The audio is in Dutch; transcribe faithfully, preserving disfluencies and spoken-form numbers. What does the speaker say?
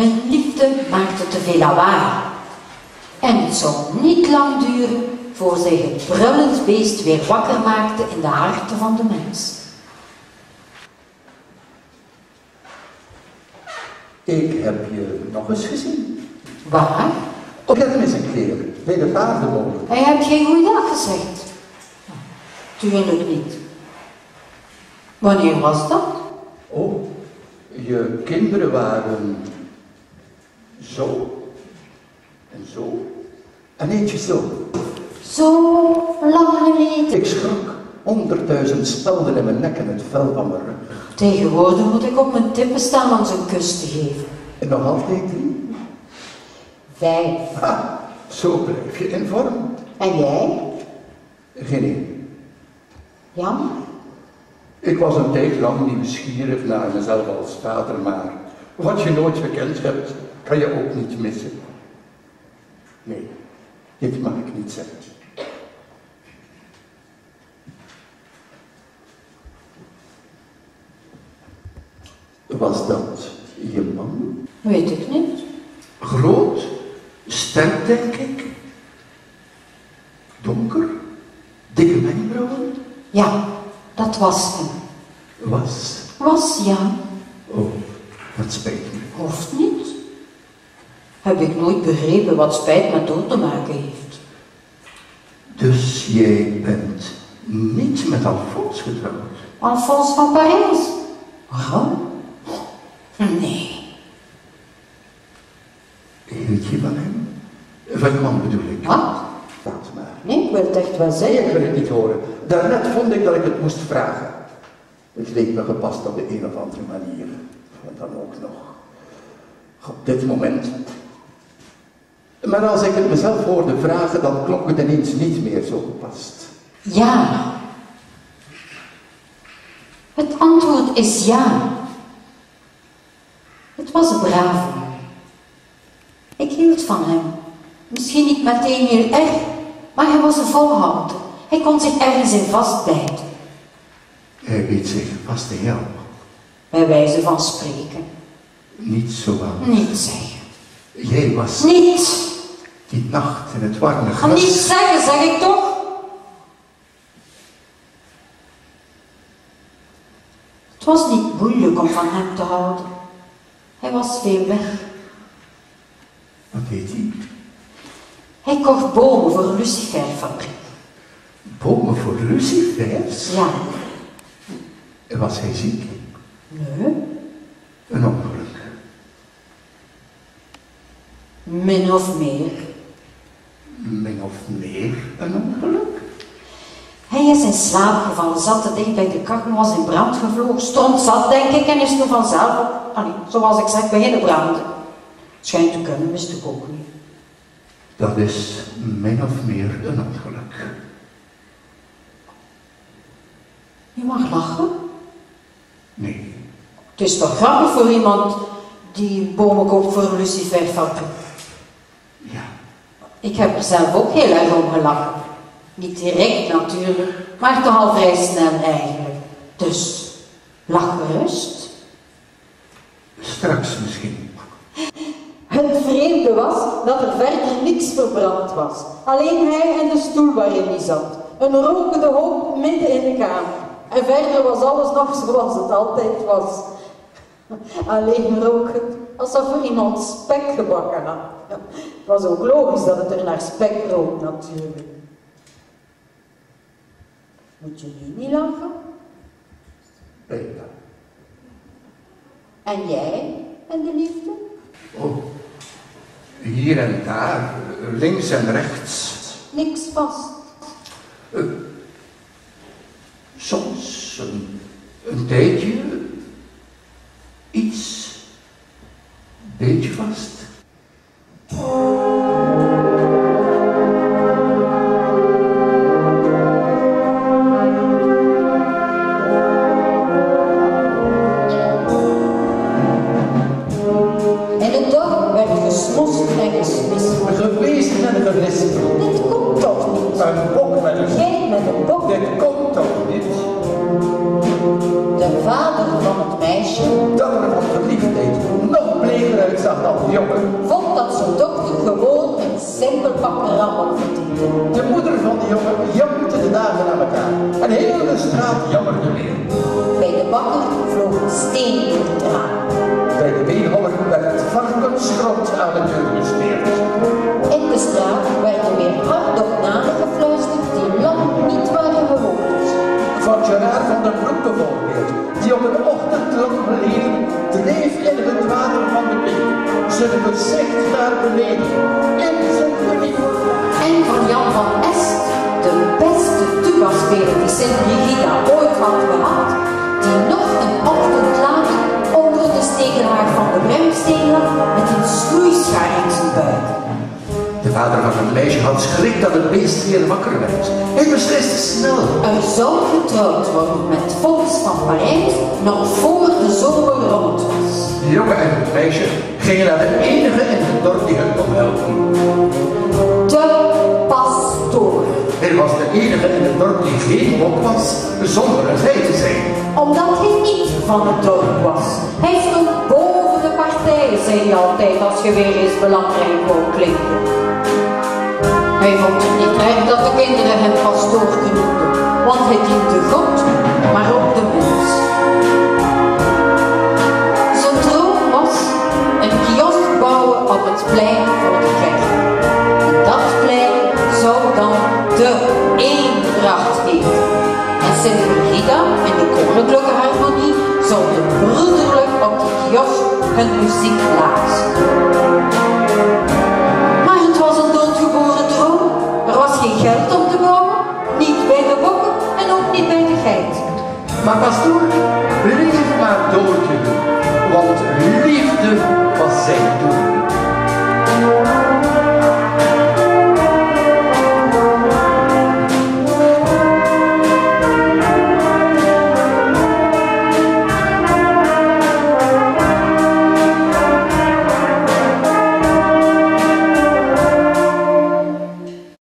Hun liefde maakte te veel lawaai. En het zou niet lang duren voor zij het brullend beest weer wakker maakte in de harten van de mens. Ik heb je nog eens gezien. Waar? Op het mis een keer, bij de paardenmolen. Hij heeft geen goeiedag gezegd. Tuurlijk niet. Wanneer was dat? Oh, je kinderen waren zo en zo en eentje zo. Zo lang geleden. Ik schrok. Honderdduizend spelden in mijn nek en het vel van mijn rug. Tegenwoordig moet ik op mijn tippen staan om ze een kus te geven. En nog altijd drie? Vijf. Ha, zo blijf je in vorm. En jij? Geen één. Jammer. Ik was een tijd lang nieuwsgierig naar mezelf als vader, maar wat je nooit gekend hebt, kan je ook niet missen. Nee, dit mag ik niet zeggen. Was dat je man? Weet ik niet. Groot, sterk denk ik. Donker, dikke wenkbrauwen. Ja, dat was hem. Was? Was, ja. Oh, wat spijt me. Hoeft niet. Heb ik nooit begrepen wat spijt met dood te maken heeft. Dus jij bent niet met Alphonse getrouwd? Alphonse van Parijs. Waarom? Nee. Hield je van hem? Van je man bedoel ik. Wat? Laat maar. Nee, ik wil het echt wel zeggen. Nee, ik wil het niet horen. Daarnet vond ik dat ik het moest vragen. Het leek me gepast op de een of andere manier. En dan ook nog. Op dit moment. Maar als ik het mezelf hoorde vragen, dan klonk het ineens niet meer zo gepast. Ja. Het antwoord is ja. Het was een brave man. Ik hield van hem. Misschien niet meteen heel erg, maar hij was een volhouder. Hij kon zich ergens in vastbijten. Hij weet zich vast te helpen. Bij wijze van spreken. Niet zo aan. Niet zeggen. Jij was... Niet! Die nacht in het warme gras. Niet zeggen, zeg ik toch? Het was niet moeilijk om van hem te houden. Hij was veel weg. Wat deed hij? Hij kocht bomen voor een luciferfabriek. Bomen voor lucifers? Ja. En was hij ziek? Nee. Een ongeluk? Min of meer. Min of meer een ongeluk? Hij is in slaap gevallen, zat te dicht bij de kachel, was in brand gevlogen, stond zat denk ik en is nu vanzelf op. Allee, zoals ik zeg, beginnen branden. Schijnt te kunnen, wist ik ook niet. Dat is min of meer een ongeluk. Je mag lachen. Nee. Het is toch grappig voor iemand die bomen koopt voor een luciferfabriek. Ja. Ik heb er zelf ook heel erg om gelachen. Niet direct natuurlijk, maar toch al vrij snel eigenlijk. Dus, lach gerust. Straks misschien. Het vreemde was dat er verder niks verbrand was. Alleen hij en de stoel waarin hij zat. Een rokende hoop midden in de kamer. En verder was alles nog zoals het altijd was. Alleen rokend, alsof er iemand spek gebakken had. Het was ook logisch dat het er naar spek rook natuurlijk. Moet je nu niet lachen? Nee, ja. En jij en de liefde? Oh, hier en daar, links en rechts. Niks vast. Uh, soms een, een tijdje, iets, beetje vast. Vader van het meisje. Dat er van verliefdheid nog bleker uitzag dan een simpel pakje rammel verdienen. De moeder van de jongen jammerde de dagen aan elkaar. Een hele straat jammerde weer. Bij de bakker vloog een steen in het raam. Bij de beenholler werd het varkensschrot aan de deur gesmeerd. In de straat werden weer hardop namen gefluisterd die lang niet waren gehoord. Fortunaar van de Broek bijvoorbeeld, die op een ochtend lang geleden dreef in het water van de beek. Zijn gezicht naar beneden en zijn verliefd. En van Jan van Est, de beste tuba-speler die Sint-Brigida ooit had gehad, die nog een ochtend laat onder de stekelhaar van de bremsteen lag met een snoeischaar in zijn buik. De vader van het meisje had schrik dat het beest weer wakker werd. Hij besliste snel. Er zou getrouwd worden met Alphonse van Parijs nog voor de zomer rond was. De jongen en het meisje gingen naar de enige in het dorp die hun kon helpen. De pastoor. Hij was de enige in het dorp die geen mop was, zonder een zij te zijn. Omdat hij niet van het dorp was. Hij stond boven de partij, zei hij altijd, als je weer eens belangrijk wou klinken. Hij vond het niet erg dat de kinderen hem pastoor genoemden, want hij diende God, maar ook de mens. Op het plein voor de kerk. En dat plein zou dan de eendracht heten. En Sint-Brigida en de Koninklijke Harmonie zouden broederlijk op de kiosk hun muziek blazen. Maar het was een doodgeboren droom. Er was geen geld om te bouwen, niet bij de bokken en ook niet bij de geit. Maar pastoor, bleef maar door te doen, want liefde was zijn doel.